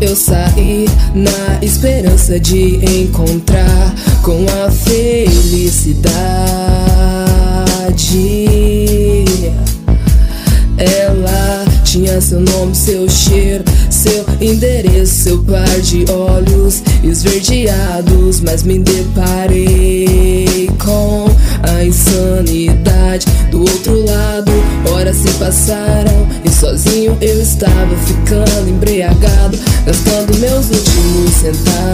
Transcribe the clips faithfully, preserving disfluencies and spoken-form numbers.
eu saí na esperança de encontrar com a felicidade. Ela tinha seu nome, seu cheiro, seu endereço, seu par de olhos esverdeados, mas me deparei com a insanidade do outro lado. Horas se passaram e sozinho eu estava ficando embriagado, gastando meus últimos centavos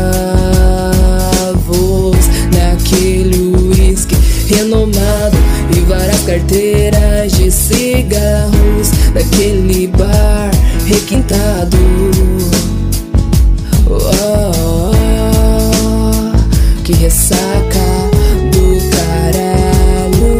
naquele uísque renomado e várias carteiras de cigarros naquele bar requintado. Oh, oh, oh, que ressaca do caralho.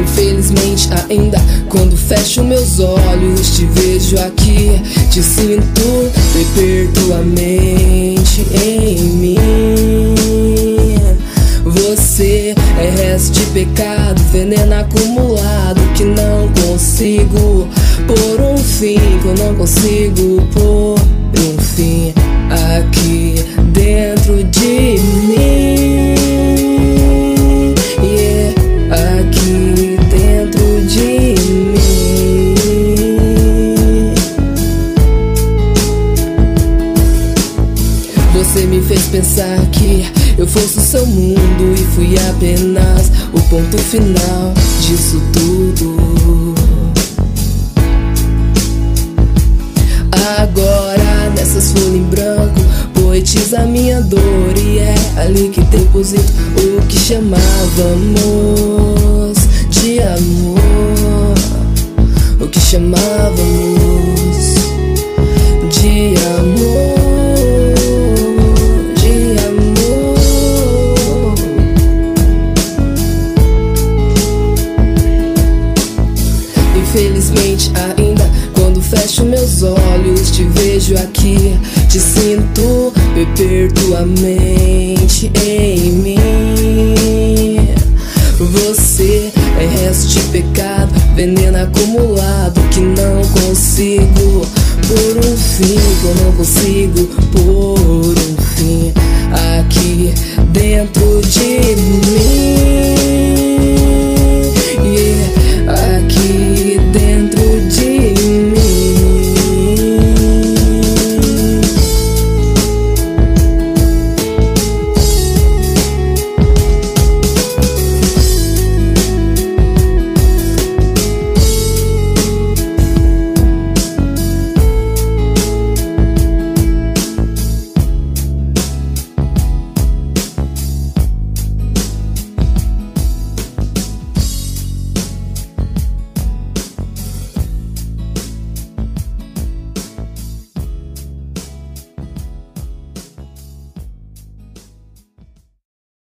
Infelizmente ainda, quando fecho meus olhos, te vejo aqui, te sinto perpetuamente em mim. Você é resto de pecado, veneno acumulado que não consigo pôr um fim, que eu não consigo pôr um fim aqui dentro de mim, yeah, aqui dentro de mim. Você me fez pensar que eu fosse o seu mundo e fui apenas o ponto final disso tudo. Agora nessas folhas em branco poetiza minha dor, e é ali que deposito o que chamávamos de amor, o que chamávamos de amor. Infelizmente ainda, quando fecho meus olhos, te vejo aqui, te sinto perpetuamente em mim. Você é resto de pecado, veneno acumulado que não consigo pôr um fim, que eu não consigo pôr um fim aqui dentro de mim.